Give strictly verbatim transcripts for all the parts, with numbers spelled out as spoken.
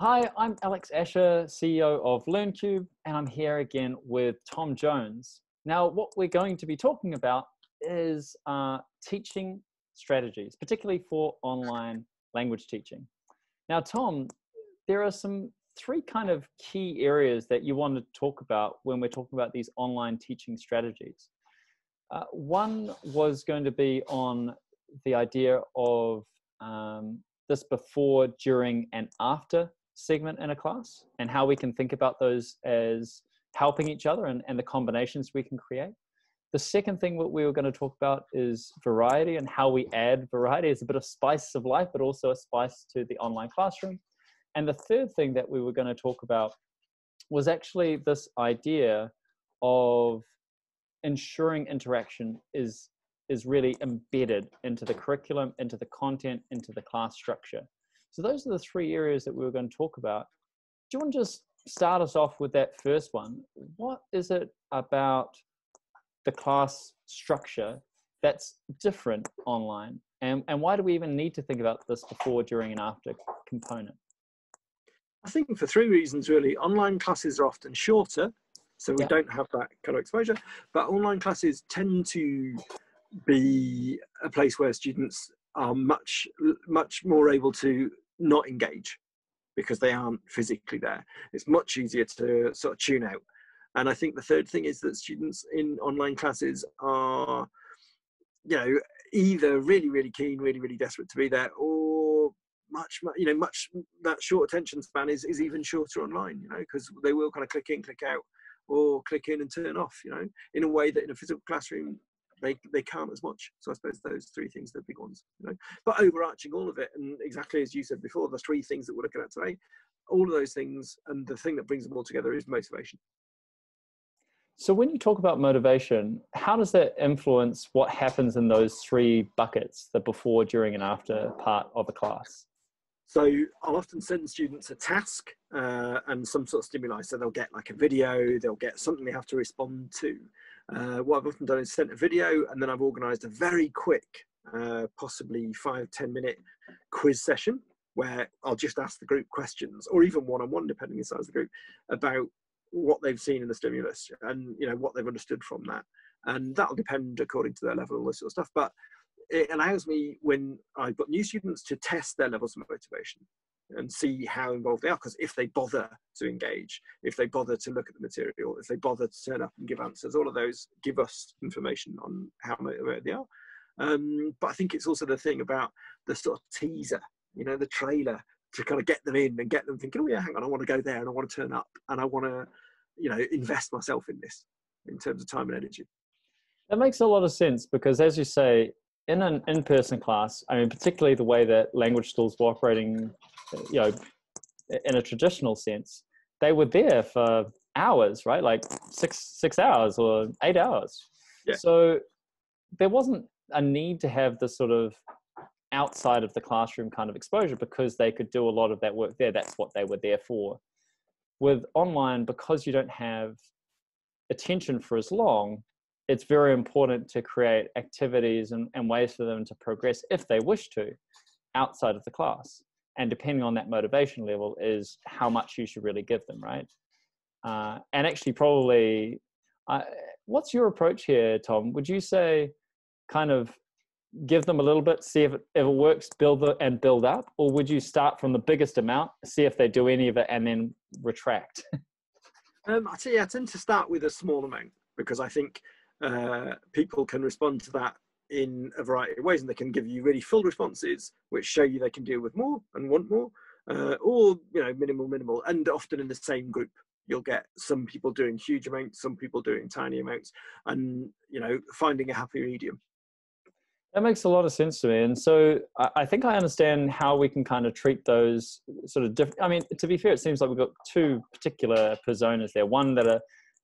Hi, I'm Alex Asher, C E O of LearnCube, and I'm here again with Tom Jones. Now, what we're going to be talking about is uh, teaching strategies, particularly for online language teaching. Now, Tom, there are some three kind of key areas that you want to talk about when we're talking about these online teaching strategies. Uh, one was going to be on the idea of um, this before, during, and after segment in a class, and how we can think about those as helping each other and, and the combinations we can create. The second thing that we were going to talk about is variety and how we add variety as a bit of spice of life, but also a spice to the online classroom. And the third thing that we were going to talk about was actually this idea of ensuring interaction is, is really embedded into the curriculum, into the content, into the class structure. So those are the three areas that we were going to talk about. Do you want to just start us off with that first one? What is it about the class structure that's different online? And, and why do we even need to think about this before, during, and after component? I think for three reasons, really. Online classes are often shorter, so we yeah. don't have that kind of exposure. But online classes tend to be a place where students are much much more able to not engage because they aren't physically there. It's much easier to sort of tune out. And I think the third thing is that students in online classes are, you know, either really really keen, really really desperate to be there, or much, much you know much that short attention span is is even shorter online, you know, because they will kind of click in, click out, or click in and turn off, you know, in a way that in a physical classroom They, they can't as much. So I suppose those three things are the big ones, you know. But overarching all of it, and exactly as you said before, the three things that we're looking at today, all of those things, and the thing that brings them all together is motivation. So when you talk about motivation, how does that influence what happens in those three buckets, the before, during, and after part of a class? So I'll often send students a task uh, and some sort of stimuli. So they'll get like a video, they'll get something they have to respond to. Uh, what I've often done is sent a video, and then I've organised a very quick, uh, possibly five, ten minute quiz session where I'll just ask the group questions, or even one-on-one, depending on the size of the group, about what they've seen in the stimulus and, you know, what they've understood from that. And that'll depend according to their level and all this sort of stuff. But it allows me, when I've got new students, to test their levels of motivation and see how involved they are. Because if they bother to engage, if they bother to look at the material, if they bother to turn up and give answers, all of those give us information on how motivated they are. Um, but I think it's also the thing about the sort of teaser, you know, the trailer, to kind of get them in and get them thinking, oh yeah, hang on, I want to go there and I want to turn up and I want to, you know, invest myself in this in terms of time and energy. That makes a lot of sense, because as you say, in an in-person class, I mean, particularly the way that language schools were operating, you know, in a traditional sense, they were there for hours, right? Like six six hours or eight hours. Yeah. So there wasn't a need to have this sort of outside of the classroom kind of exposure, because they could do a lot of that work there. That's what they were there for. With online, because you don't have attention for as long, it's very important to create activities and, and ways for them to progress, if they wish to, outside of the class. And depending on that motivation level is how much you should really give them, right? Uh, and actually probably, uh, what's your approach here, Tom? Would you say kind of give them a little bit, see if it, if it works, build the, and build up? Or would you start from the biggest amount, see if they do any of it, and then retract? um, I tell you, I tend to start with a small amount, because I think Uh, people can respond to that in a variety of ways, and they can give you really full responses which show you they can deal with more and want more, uh, or, you know, minimal minimal and often in the same group you'll get some people doing huge amounts, some people doing tiny amounts, and, you know, finding a happy medium. That makes a lot of sense to me. And so I think I understand how we can kind of treat those sort of different. I mean, to be fair, it seems like we've got two particular personas there. One that are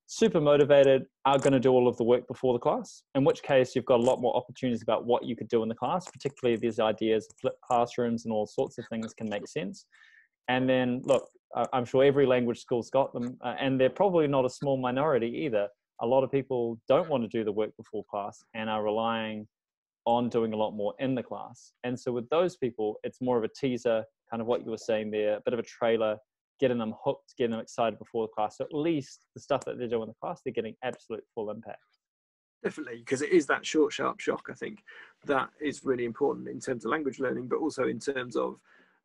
super motivated, are going to do all of the work before the class, in which case you've got a lot more opportunities about what you could do in the class, particularly these ideas of flipped classrooms and all sorts of things can make sense. And then, look, I'm sure every language school's got them, and they're probably not a small minority either. A lot of people don't want to do the work before class and are relying on doing a lot more in the class. And so with those people, it's more of a teaser, kind of what you were saying there, a bit of a trailer, getting them hooked, getting them excited before the class. So at least the stuff that they're doing in the class, they're getting absolute full impact. Definitely, because it is that short, sharp shock, I think, that is really important in terms of language learning, but also in terms of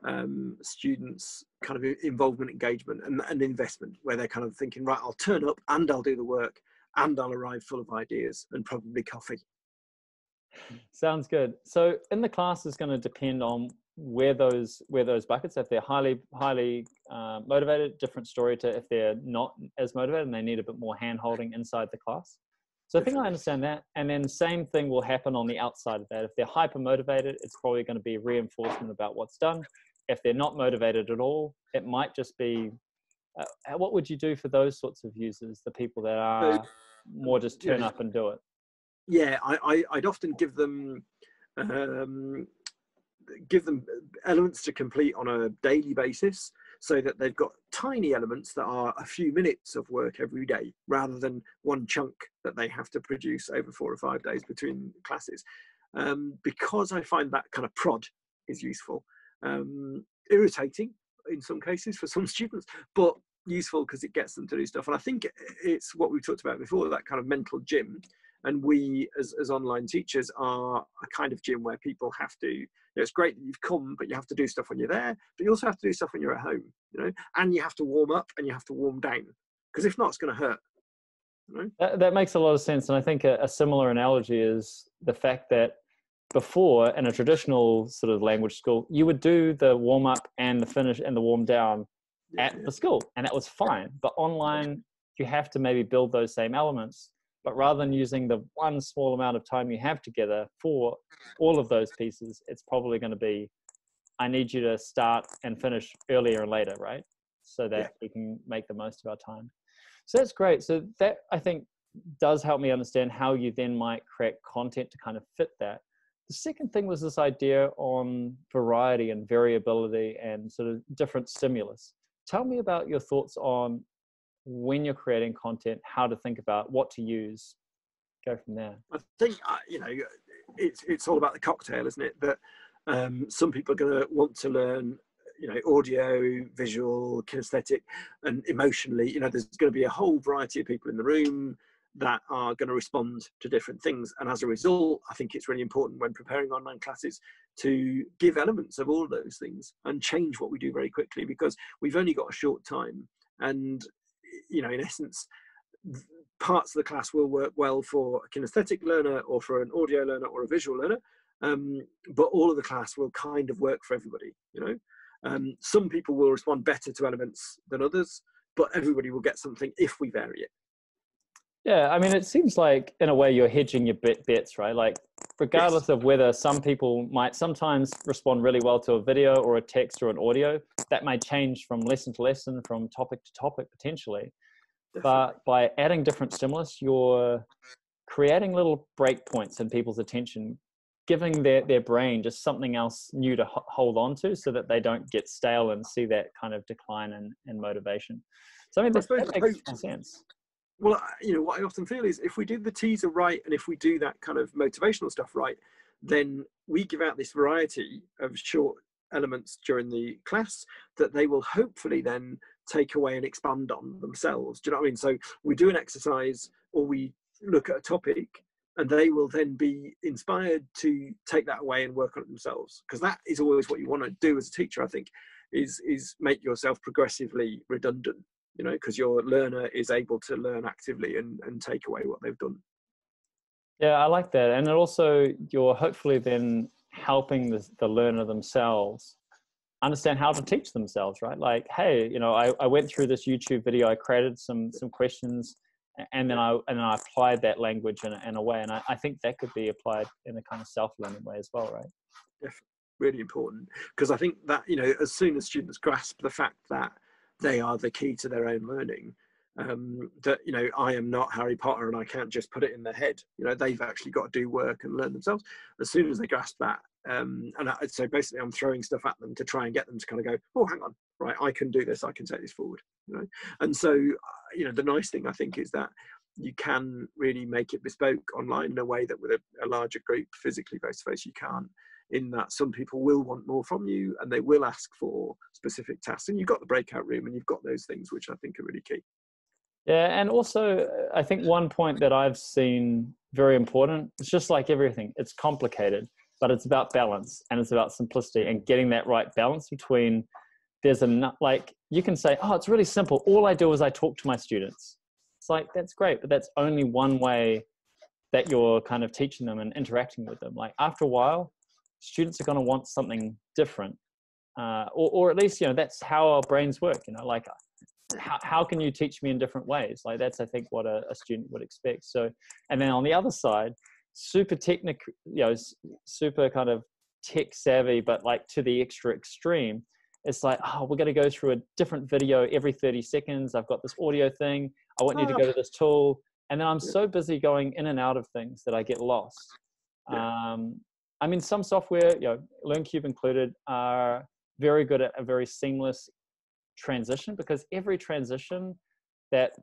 um, students' kind of involvement, engagement, and, and investment, where they're kind of thinking, right, I'll turn up and I'll do the work and I'll arrive full of ideas and probably coffee. Sounds good. So in the class is going to depend on where those where those buckets, if they're highly highly uh, motivated, different story to if they're not as motivated and they need a bit more hand holding inside the class. So I think I understand that. And then same thing will happen on the outside of that. If they're hyper motivated, it's probably going to be reinforcement about what's done. If they're not motivated at all, it might just be uh, what would you do for those sorts of users, the people that are more just turn up and do it? Yeah, I, I, I'd often give them um, give them elements to complete on a daily basis, so that they've got tiny elements that are a few minutes of work every day, rather than one chunk that they have to produce over four or five days between classes. Um, because I find that kind of prod is useful, um, irritating in some cases for some students, but useful because it gets them to do stuff. And I think it's what we talked about before, that kind of mental gym. And we, as, as online teachers, are a kind of gym where people have to, you know, it's great that you've come, but you have to do stuff when you're there, but you also have to do stuff when you're at home, you know, and you have to warm up and you have to warm down, because if not, it's going to hurt. You know? that, that makes a lot of sense. And I think a, a similar analogy is the fact that before, in a traditional sort of language school, you would do the warm up and the finish and the warm down yeah, at yeah. the school, and that was fine. But online, you have to maybe build those same elements. But rather than using the one small amount of time you have together for all of those pieces, it's probably going to be, I need you to start and finish earlier and later, right? So that yeah. we can make the most of our time. So that's great. So that, I think, does help me understand how you then might create content to kind of fit that. The second thing was this idea on variety and variability and sort of different stimulus. Tell me about your thoughts on when you're creating content, how to think about what to use, go from there. I think, uh, you know, it's, it's all about the cocktail, isn't it? That um, some people are going to want to learn, you know, audio, visual, kinesthetic, and emotionally, you know, there's going to be a whole variety of people in the room that are going to respond to different things. And as a result, I think it's really important when preparing online classes to give elements of all of those things and change what we do very quickly, because we've only got a short time. And you know, in essence, parts of the class will work well for a kinesthetic learner or for an audio learner or a visual learner, um, but all of the class will kind of work for everybody, you know. Um, some people will respond better to elements than others, but everybody will get something if we vary it. Yeah, I mean, it seems like, in a way, you're hedging your bet bets, right? Like, regardless yes. of whether some people might sometimes respond really well to a video or a text or an audio, that may change from lesson to lesson, from topic to topic, potentially. Definitely. But by adding different stimulus, you're creating little break points in people's attention, giving their, their brain just something else new to hold on to so that they don't get stale and see that kind of decline in, in motivation. So, I mean, that, that makes sense. Well, you know, what I often feel is if we do the teaser right and if we do that kind of motivational stuff right, then we give out this variety of short elements during the class that they will hopefully then take away and expand on themselves. Do you know what I mean? So we do an exercise or we look at a topic and they will then be inspired to take that away and work on it themselves. Because that is always what you want to do as a teacher, I think, is, is make yourself progressively redundant. You know, because your learner is able to learn actively and, and take away what they've done. Yeah, I like that. And it also, you're hopefully then helping the, the learner themselves understand how to teach themselves, right? Like, hey, you know, I, I went through this YouTube video, I created some some questions, and then I, and then I applied that language in, in a way. And I, I think that could be applied in a kind of self-learning way as well, right? Yeah, really important. Because I think that, you know, as soon as students grasp the fact that they are the key to their own learning. Um, that, you know, I am not Harry Potter and I can't just put it in their head. You know, they've actually got to do work and learn themselves as soon as they grasp that. Um, and I, so basically I'm throwing stuff at them to try and get them to kind of go, oh, hang on, right, I can do this, I can take this forward, you know. And so, you know, the nice thing I think is that you can really make it bespoke online in a way that with a, a larger group physically face-to-face you can't. in that some people will want more from you and they will ask for specific tasks. And you've got the breakout room and you've got those things, which I think are really key. Yeah, and also I think one point that I've seen very important, it's just like everything, it's complicated, but it's about balance and it's about simplicity and getting that right balance between there's a, like you can say, oh, it's really simple. All I do is I talk to my students. It's like, that's great, but that's only one way that you're kind of teaching them and interacting with them. Like after a while, students are going to want something different. Uh, or, or at least, you know, that's how our brains work, you know, like how, how can you teach me in different ways? Like that's, I think, what a, a student would expect. So, and then on the other side, super technical, you know, super kind of tech savvy, but like to the extra extreme, it's like, oh, we're going to go through a different video every thirty seconds. I've got this audio thing. I want you to go to this tool. And then I'm so busy going in and out of things that I get lost. Yeah. Um, I mean, some software, you know, LearnCube included, are very good at a very seamless transition, because every transition that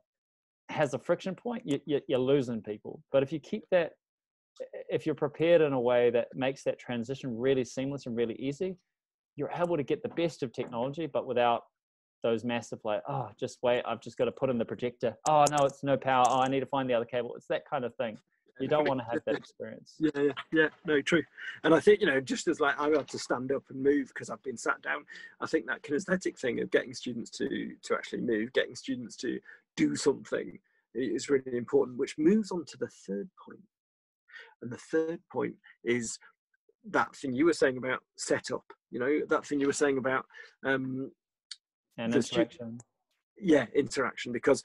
has a friction point, you, you, you're losing people. But if you keep that, if you're prepared in a way that makes that transition really seamless and really easy, you're able to get the best of technology, but without those massive like, oh, just wait, I've just got to put in the projector. Oh, no, it's no power. Oh, I need to find the other cable. It's that kind of thing. You don't want to have that experience. Yeah, yeah, yeah, no, true. And I think, you know, just as like I had to stand up and move because I've been sat down, I think that kinesthetic thing of getting students to, to actually move, getting students to do something is really important, which moves on to the third point. And the third point is that thing you were saying about setup, you know, that thing you were saying about um, and interaction. Yeah, interaction. Because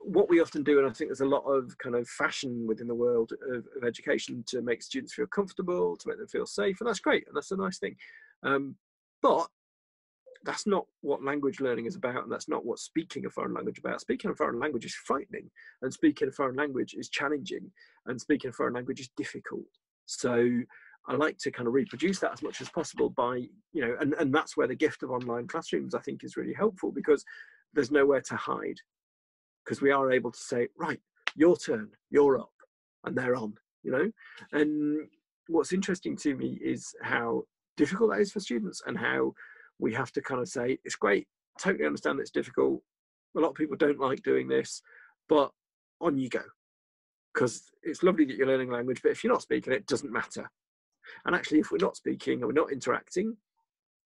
what we often do, and I think there's a lot of kind of fashion within the world of, of education to make students feel comfortable, to make them feel safe, and that's great, and that's a nice thing. Um, but that's not what language learning is about, and that's not what speaking a foreign language about. Speaking a foreign language is frightening, and speaking a foreign language is challenging, and speaking a foreign language is difficult. So I like to kind of reproduce that as much as possible by, you know, and, and that's where the gift of online classrooms, I think, is really helpful, because there's nowhere to hide, because we are able to say, right, your turn, you're up, and they're on, you know. And what's interesting to me is how difficult that is for students, and how we have to kind of say, it's great, totally understand that it's difficult. A lot of people don't like doing this, but on you go, because it's lovely that you're learning language, but if you're not speaking, it doesn't matter. And actually, if we're not speaking and we're not interacting,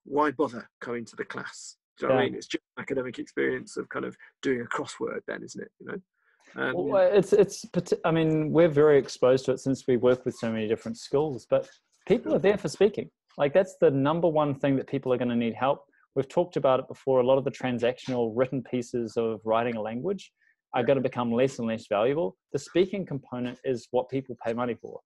why bother coming to the class? Do you know yeah. what I mean? It's just an academic experience of kind of doing a crossword then, isn't it? You know, um, well, it's, it's, I mean, we're very exposed to it since we work with so many different schools, but people are there for speaking. Like that's the number one thing that people are going to need help. We've talked about it before. A lot of the transactional written pieces of writing a language are going to become less and less valuable. The speaking component is what people pay money for.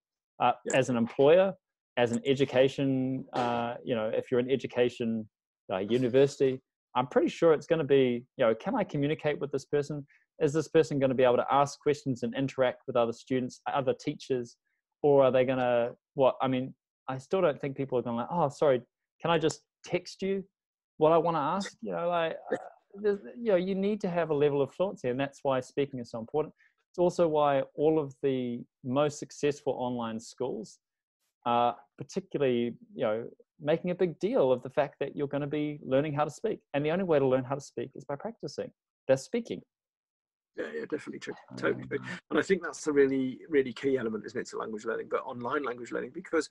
Uh, yeah. As an employer, as an education, uh, you know, if you're in education, uh, university, I'm pretty sure it's going to be, you know, can I communicate with this person? Is this person going to be able to ask questions and interact with other students, other teachers, or are they going to, what, I mean, I still don't think people are going to like, oh, sorry, can I just text you what I want to ask? You know, like, uh, you know, you need to have a level of fluency, and that's why speaking is so important. It's also why all of the most successful online schools Uh, particularly, you know, making a big deal of the fact that you're going to be learning how to speak. And the only way to learn how to speak is by practicing. They're speaking. Yeah, yeah, definitely true. Totally true. And I think that's a really, really key element, isn't it, to language learning, but online language learning, because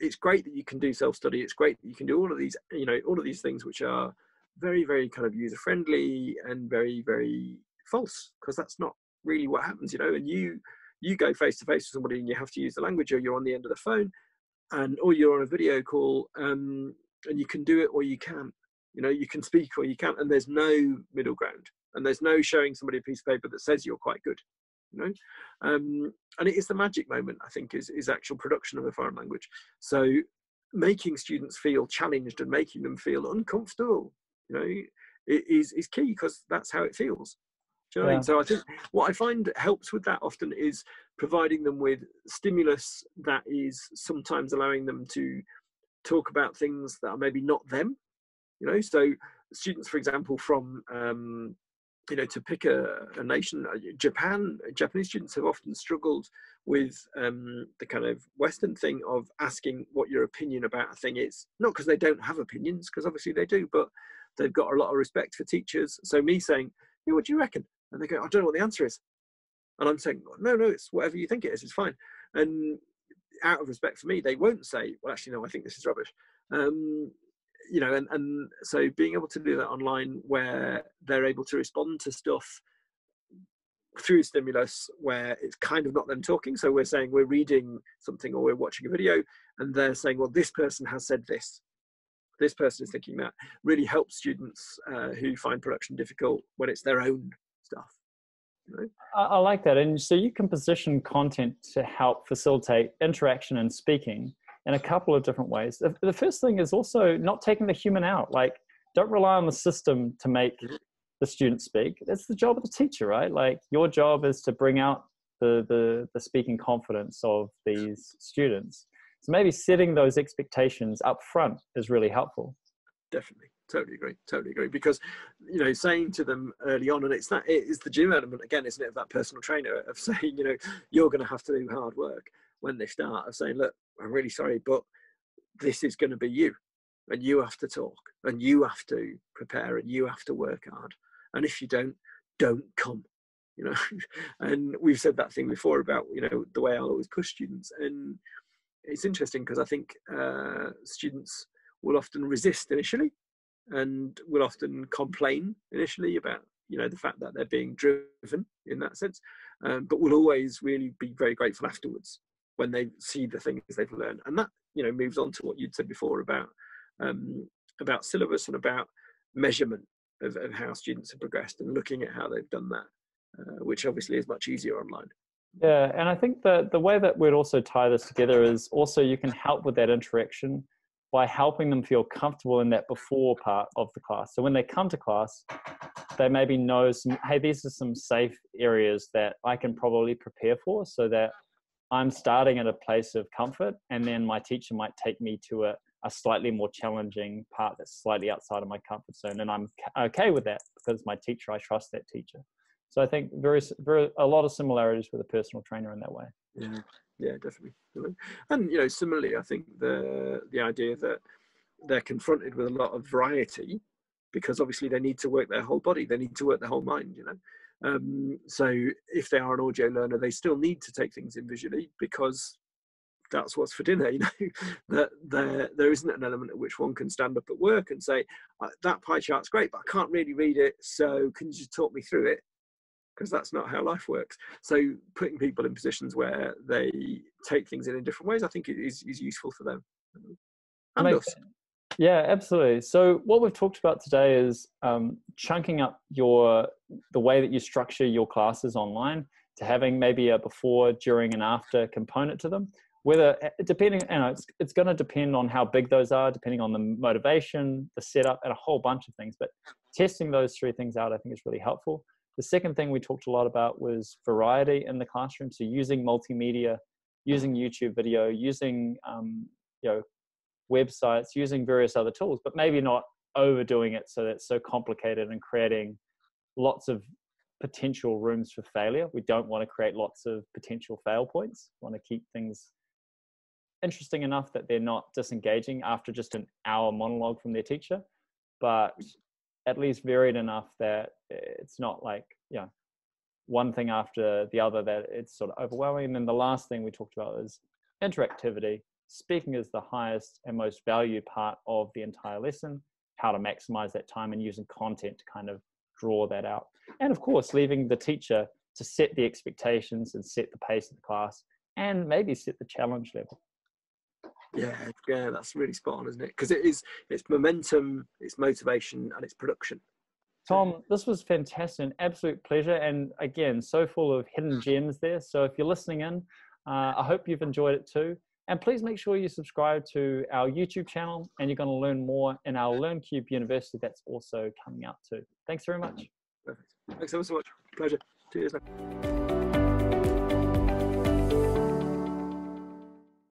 it's great that you can do self-study. It's great that you can do all of these, you know, all of these things which are very, very kind of user-friendly and very, very false, because that's not really what happens, you know, and you... You go face to face with somebody and you have to use the language, or you're on the end of the phone, and or you're on a video call, um, and you can do it or you can't. You know, you can speak or you can't, and there's no middle ground, and there's no showing somebody a piece of paper that says you're quite good. You know, um, and it is the magic moment, I think, is is actual production of a foreign language. So making students feel challenged and making them feel uncomfortable, you know, is is key, because that's how it feels. Do you know what I mean? So I think what I find helps with that often is providing them with stimulus that is sometimes allowing them to talk about things that are maybe not them, you know. So students, for example, from um, you know, to pick a, a nation, Japan, Japanese students have often struggled with um, the kind of Western thing of asking what your opinion about a thing is. Not because they don't have opinions, because obviously they do, but they've got a lot of respect for teachers. So me saying, yeah, what do you reckon? And they go, I don't know what the answer is. And I'm saying, no, no, it's whatever you think it is, it's fine. And out of respect for me, they won't say, well, actually, no, I think this is rubbish. Um, you know, and, and so being able to do that online where they're able to respond to stuff through stimulus where it's kind of not them talking. So we're saying we're reading something or we're watching a video and they're saying, well, this person has said this. This person is thinking that really helps students uh, who find production difficult when it's their own stuff. You know? I, I like that. And so you can position content to help facilitate interaction and speaking in a couple of different ways. The first thing is also not taking the human out. Like, don't rely on the system to make the student speak. That's the job of the teacher, right? Like, your job is to bring out the, the, the speaking confidence of these students. So maybe setting those expectations up front is really helpful. Definitely. Totally agree. Totally agree. Because, you know, saying to them early on, and it's that, it is the gym element again, isn't it, of that personal trainer of saying, you know, you're going to have to do hard work when they start, of saying, look, I'm really sorry, but this is going to be you, and you have to talk, and you have to prepare, and you have to work hard. And if you don't, don't come, you know. And we've said that thing before about, you know, the way I always push students. And it's interesting because I think uh, students will often resist initially and will often complain initially about, you know, the fact that they're being driven in that sense, um, but will always really be very grateful afterwards when they see the things they've learned. And that, you know, moves on to what you'd said before about um, about syllabus and about measurement of, of how students have progressed and looking at how they've done that, uh, which obviously is much easier online. Yeah, and I think that the way that we'd also tie this together is also you can help with that interaction by helping them feel comfortable in that before part of the class. So when they come to class, they maybe know some, hey, these are some safe areas that I can probably prepare for, so that I'm starting at a place of comfort, and then my teacher might take me to a, a slightly more challenging part that's slightly outside of my comfort zone. And I'm okay with that because my teacher, I trust that teacher. So I think very, very, a lot of similarities with a personal trainer in that way. Yeah, yeah, definitely. And, you know, similarly, I think the, the idea that they're confronted with a lot of variety, because obviously they need to work their whole body. They need to work their whole mind, you know. Um, so if they are an audio learner, they still need to take things in visually because that's what's for dinner, you know, that there, there isn't an element at which one can stand up at work and say, that pie chart's great, but I can't really read it. So can you just talk me through it? Because that's not how life works. So putting people in positions where they take things in, in different ways, I think it is, is useful for them. And us. Yeah, absolutely. So what we've talked about today is um, chunking up your the way that you structure your classes online to having maybe a before, during, and after component to them. Whether depending, you know, it's it's going to depend on how big those are, depending on the motivation, the setup, and a whole bunch of things. But testing those three things out, I think, is really helpful. The second thing we talked a lot about was variety in the classroom. So using multimedia, using YouTube video, using um, you know, websites, using various other tools, but maybe not overdoing it so that it's so complicated and creating lots of potential rooms for failure. We don't want to create lots of potential fail points. We want to keep things interesting enough that they're not disengaging after just an hour monologue from their teacher, but at least varied enough that it's not like, you know, one thing after the other that it's sort of overwhelming. And then the last thing we talked about is interactivity. Speaking is the highest and most valued part of the entire lesson, how to maximize that time and using content to kind of draw that out. And of course, leaving the teacher to set the expectations and set the pace of the class and maybe set the challenge level. Yeah, yeah, that's really spot on, isn't it? Because it is, it's momentum, it's motivation, and it's production. Tom, this was fantastic, an absolute pleasure. And again, so full of hidden gems there. So if you're listening in, uh, I hope you've enjoyed it too. And please make sure you subscribe to our YouTube channel, and you're going to learn more in our LearnCube University that's also coming out too. Thanks very much. Perfect. Thanks so much. Pleasure. Cheers.